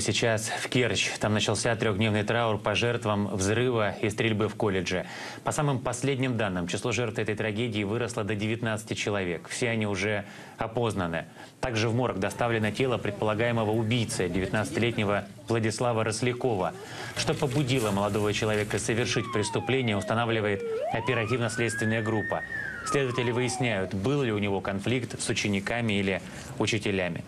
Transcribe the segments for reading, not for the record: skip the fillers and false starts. Сейчас в Керчь. Там начался трехдневный траур по жертвам взрыва и стрельбы в колледже. По самым последним данным, число жертв этой трагедии выросло до 19 человек. Все они уже опознаны. Также в морг доставлено тело предполагаемого убийцы, 19-летнего Владислава Рослякова. Что побудило молодого человека совершить преступление, устанавливает оперативно-следственная группа. Следователи выясняют, был ли у него конфликт с учениками или учителями.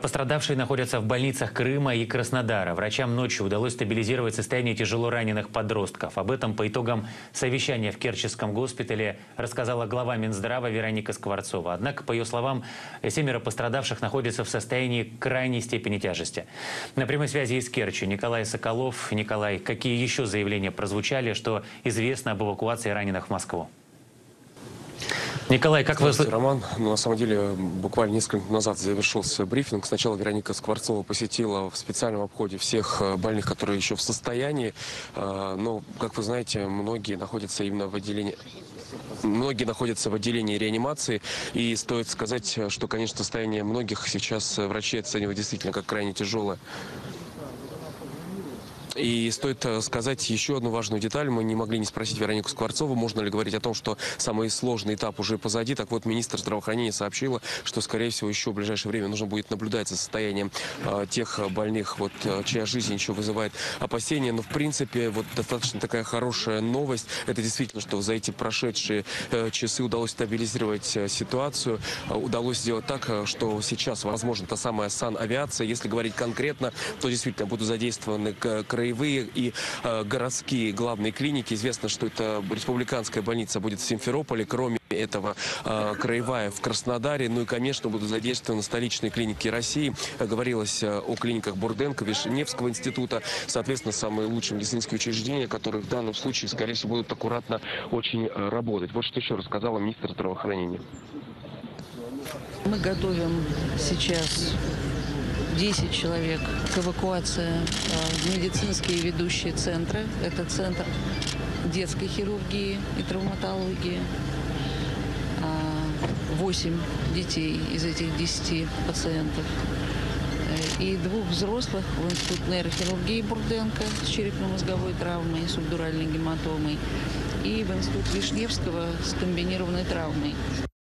Пострадавшие находятся в больницах Крыма и Краснодара. Врачам ночью удалось стабилизировать состояние тяжело раненых подростков. Об этом по итогам совещания в Керченском госпитале рассказала глава Минздрава Вероника Скворцова. Однако, по ее словам, 7 пострадавших находятся в состоянии крайней степени тяжести. На прямой связи из Керчи Николай Соколов. Николай, какие еще заявления прозвучали, что известно об эвакуации раненых в Москву? Николай, как вы... Роман, на самом деле, буквально несколько минут назад завершился брифинг. Сначала Вероника Скворцова посетила в специальном обходе всех больных, которые еще в состоянии. Но, как вы знаете, многие находятся именно в отделении... Многие находятся в отделении реанимации, и стоит сказать, что, конечно, состояние многих сейчас врачи оценивают действительно как крайне тяжелое. И стоит сказать еще одну важную деталь. Мы не могли не спросить Веронику Скворцову, можно ли говорить о том, что самый сложный этап уже позади. Так вот, министр здравоохранения сообщила, что, скорее всего, еще в ближайшее время нужно будет наблюдать за состоянием тех больных, чья жизнь еще вызывает опасения. Но, в принципе, достаточно такая хорошая новость. Это действительно, что за эти прошедшие часы удалось стабилизировать ситуацию. Удалось сделать так, что сейчас, возможно, та самая санавиация. Если говорить конкретно, то действительно будут задействованы краевые и городские главные клиники. Известно, что это республиканская больница будет в Симферополе, кроме этого краевая в Краснодаре. Ну и, конечно, будут задействованы столичные клиники России. Говорилось о клиниках Бурденко, Вишневского института. Соответственно, самые лучшие медицинские учреждения, которые в данном случае, скорее всего, будут аккуратно очень работать. Вот что еще рассказала министр здравоохранения. Мы готовим сейчас 10 человек к эвакуации в медицинские ведущие центры. Это центр детской хирургии и травматологии. 8 детей из этих 10 пациентов. И 2 взрослых в Институт нейрохирургии Бурденко с черепно-мозговой травмой и субдуральной гематомой. И в Институт Вишневского с комбинированной травмой.